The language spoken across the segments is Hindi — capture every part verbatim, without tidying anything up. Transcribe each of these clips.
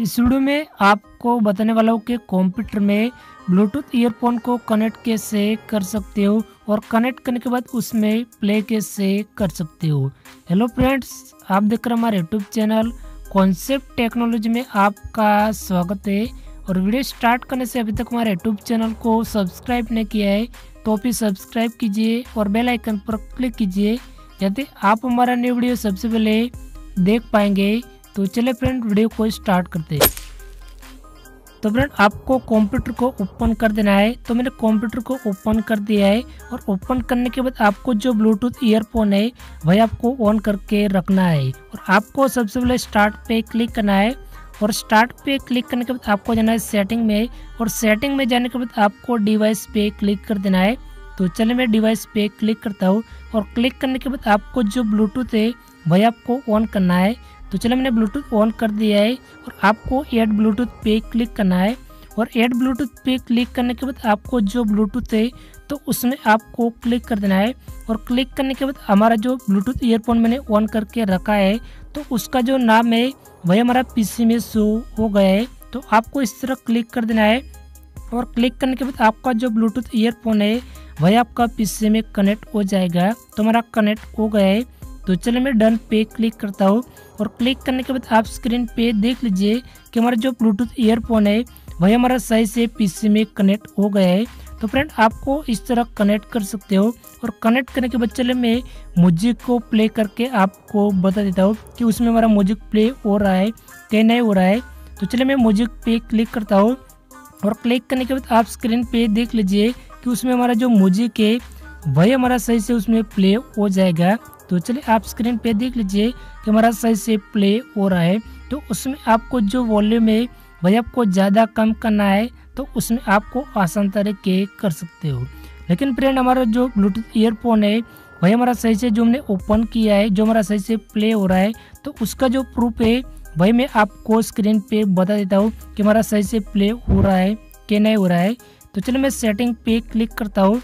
इस वीडियो में आपको बताने वाला हूँ कि कंप्यूटर में ब्लूटूथ ईयरफोन को कनेक्ट कैसे कर सकते हो और कनेक्ट करने के बाद उसमें प्ले कैसे कर सकते हो। हेलो फ्रेंड्स, आप देख रहे हमारे यूट्यूब चैनल कॉन्सेप्ट टेक्नोलॉजी में आपका स्वागत है। और वीडियो स्टार्ट करने से अभी तक हमारे यूट्यूब चैनल को सब्सक्राइब नहीं किया है तो फिर सब्सक्राइब कीजिए और बेल आइकन पर क्लिक कीजिए ताकि आप हमारा नई वीडियो सबसे पहले देख पाएंगे। तो चलिए फ्रेंड, वीडियो को स्टार्ट करते हैं। तो फ्रेंड, आपको कंप्यूटर को ओपन कर देना है। तो मैंने कंप्यूटर को ओपन कर दिया है और ओपन करने के बाद आपको जो ब्लूटूथ ईयरफोन है वही आपको ऑन करके रखना है। और आपको सबसे पहले स्टार्ट पे क्लिक करना है और स्टार्ट पे क्लिक करने के बाद आपको जाना है सेटिंग में। और सेटिंग में जाने के बाद आपको डिवाइस पे क्लिक कर देना है। तो चलिए मैं डिवाइस पे क्लिक करता हूँ और क्लिक करने के बाद आपको जो ब्लूटूथ है वही आपको ऑन करना है। तो चलिए मैंने ब्लूटूथ ऑन कर दिया है और आपको ऐड ब्लूटूथ पे क्लिक करना है। और ऐड ब्लूटूथ पे क्लिक करने के बाद आपको जो ब्लूटूथ है तो उसमें आपको क्लिक कर देना है। और क्लिक करने के बाद हमारा जो ब्लूटूथ ईयरफोन मैंने ऑन करके रखा है तो उसका जो नाम है वही हमारा पीसी में शो हो गया है। तो आपको इस तरह क्लिक कर देना है और क्लिक करने के बाद आपका जो ब्लूटूथ ईयरफोन है वही आपका पीसी में कनेक्ट हो जाएगा। तो हमारा कनेक्ट हो गया है। तो चलिए मैं डन पे क्लिक करता हूँ और क्लिक करने के बाद आप स्क्रीन पे देख लीजिए कि हमारा जो ब्लूटूथ ईयरफोन है वही हमारा सही से पीसी में कनेक्ट हो गया है। तो फ्रेंड, आपको इस तरह कनेक्ट कर सकते हो। और कनेक्ट करने के बाद चलिए मैं म्यूजिक को प्ले करके आपको बता देता हूँ कि उसमें हमारा म्यूजिक प्ले हो रहा है कि नहीं हो रहा है। तो चलिए मैं म्यूजिक पे क्लिक करता हूँ और क्लिक करने के बाद आप स्क्रीन पे देख लीजिए कि उसमें हमारा जो म्यूजिक है वही हमारा सही से उसमें प्ले हो जाएगा। तो चलिए आप स्क्रीन पे देख लीजिए कि हमारा सही से प्ले हो रहा है। तो उसमें आपको जो वॉल्यूम है वही आपको ज़्यादा कम करना है। तो उसमें आपको आसान तरीके कर सकते हो। लेकिन फ्रेंड, हमारा जो ब्लूटूथ ईयरफोन है वही हमारा सही से जो हमने ओपन किया है, जो हमारा सही से प्ले हो रहा है, तो उसका जो प्रूफ है वही मैं आपको स्क्रीन पे बता देता हूँ कि हमारा सही से प्ले हो रहा है कि नहीं हो रहा है। तो चलिए मैं सेटिंग पे क्लिक करता हूँ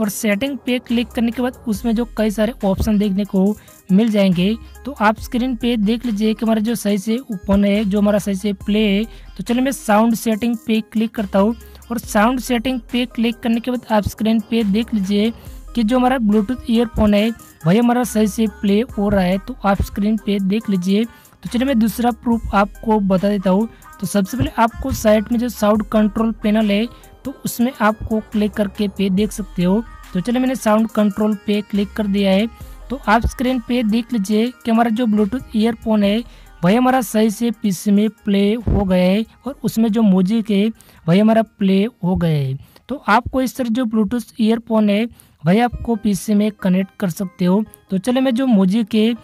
और सेटिंग पे क्लिक करने के बाद उसमें जो कई सारे ऑप्शन देखने को मिल जाएंगे। तो आप स्क्रीन पे देख लीजिए कि हमारा जो सही से ओपन है, जो हमारा सही से प्ले है। तो चलिए मैं साउंड सेटिंग पे क्लिक करता हूँ और साउंड सेटिंग पे क्लिक करने के बाद आप स्क्रीन पे देख लीजिए कि जो हमारा ब्लूटूथ ईयरफोन है वही हमारा सही से प्ले हो रहा है। तो आप स्क्रीन पे देख लीजिए। तो चलिए मैं दूसरा प्रूफ आपको बता देता हूँ। तो सबसे पहले आपको साइड में जो साउंड कंट्रोल पैनल है तो उसमें आपको क्लिक करके पे देख सकते हो। तो चलिए मैंने साउंड कंट्रोल पे क्लिक कर दिया है। तो आप स्क्रीन पे देख लीजिए कि हमारा जो ब्लूटूथ ईयरफोन है वही हमारा सही से पीसी में प्ले हो गया है और उसमें जो म्यूजिक है वही हमारा प्ले हो गया है। तो आपको इस तरह जो ब्लूटूथ ईयरफोन है वही आपको पीसी में कनेक्ट कर सकते हो। तो चलिए मैं जो म्यूजिक है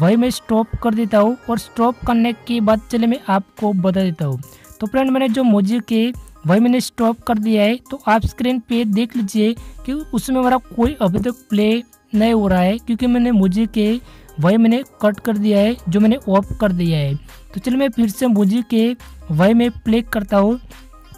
वही मैं स्टॉप कर देता हूँ और स्टॉप करने के बाद चलिए मैं आपको बता देता हूँ। तो फ्रेंड, मैंने जो म्यूजिक है वही मैंने स्टॉप कर दिया है। तो आप स्क्रीन पे देख लीजिए कि उसमें हमारा कोई अभी तक प्ले नहीं हो रहा है क्योंकि मैंने म्यूजिक है वही मैंने कट कर दिया है, जो मैंने ऑफ कर दिया है। तो चलिए मैं फिर से म्यूजिक है वही मैं प्ले करता हूँ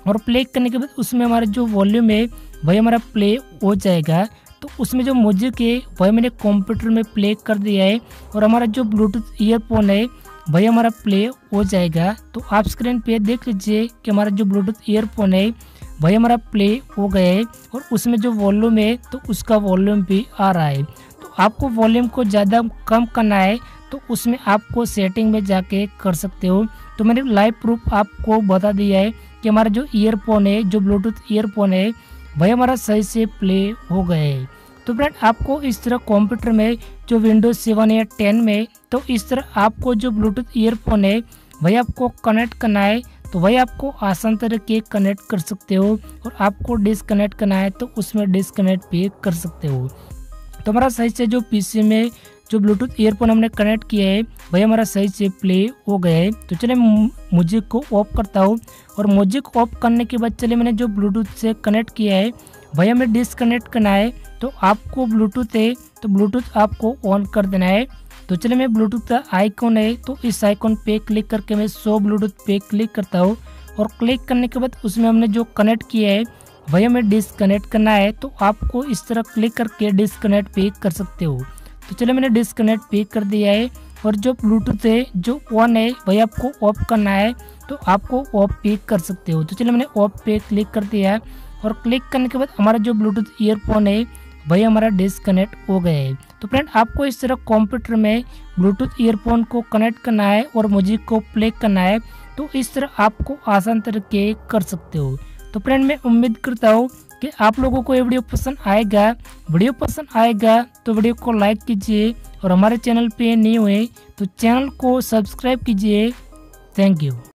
और प्ले करने के बाद उसमें हमारा जो वॉल्यूम है वही हमारा प्ले हो जाएगा। तो उसमें जो म्यूजिक है वही मैंने कंप्यूटर में प्ले कर दिया है और हमारा जो ब्लूटूथ ईयरफोन है वही हमारा प्ले हो जाएगा। तो आप स्क्रीन पे देख लीजिए कि हमारा जो ब्लूटूथ ईयरफोन है वही हमारा प्ले हो गया है और उसमें जो वॉल्यूम है तो उसका वॉल्यूम भी आ रहा है। तो आपको वॉल्यूम को ज़्यादा कम करना है तो उसमें आपको सेटिंग में जाके कर सकते हो। तो मैंने लाइव प्रूफ आपको बता दिया है कि हमारा जो ईयरफोन है, जो ब्लूटूथ ईयरफोन है, वही हमारा सही से प्ले हो गया है। तो फ्रेंड, आपको इस तरह कंप्यूटर में जो विंडोज सेवन या टेन में तो इस तरह आपको जो ब्लूटूथ ईयरफोन है वही आपको कनेक्ट करना है। तो वही आपको आसान तरीके कनेक्ट कर सकते हो। और आपको डिसकनेक्ट करना है तो उसमें डिसकनेक्ट भी कर सकते हो। तो हमारा सही से जो पीसी में जो ब्लूटूथ ईयरफोन हमने कनेक्ट किया है वही हमारा सही से प्ले हो गया है। तो चलिए म्यूजिक को ऑफ करता हूँ और म्यूजिक ऑफ करने के बाद चलिए मैंने जो ब्लूटूथ से कनेक्ट किया है वही हमें डिसकनेक्ट करना है। तो आपको ब्लूटूथ है तो ब्लूटूथ आपको ऑन कर देना है। तो चलिए मैं ब्लूटूथ का आइकॉन है तो इस आइकॉन पे क्लिक करके मैं शो ब्लूटूथ पे क्लिक करता हूँ और क्लिक करने के बाद उसमें हमने जो कनेक्ट किया है वही हमें डिसकनेक्ट करना है। तो आपको इस तरह क्लिक करके डिसकनेक्ट पे कर सकते हो। तो चलिए मैंने डिसकनेक्ट पे कर दिया है और जो ब्लूटूथ है जो ऑन है वही आपको ऑफ करना है, तो आपको ऑफ पे कर सकते हो। तो चलिए मैंने ऑफ पे क्लिक कर दिया है और क्लिक करने के बाद हमारा जो ब्लूटूथ ईयरफोन है वही हमारा डिस्कनेक्ट हो गया है। तो फ्रेंड आपको इस तरह कंप्यूटर में ब्लूटूथ ईयरफोन को कनेक्ट करना है और म्यूजिक को प्ले करना है, तो इस तरह आपको आसान तरीके कर सकते हो। तो फ्रेंड मैं उम्मीद करता हूँ कि आप लोगों को ये वीडियो पसंद आएगा। वीडियो पसंद आएगा तो वीडियो को लाइक कीजिए और हमारे चैनल पे नए हुए तो चैनल को सब्सक्राइब कीजिए। Thank you.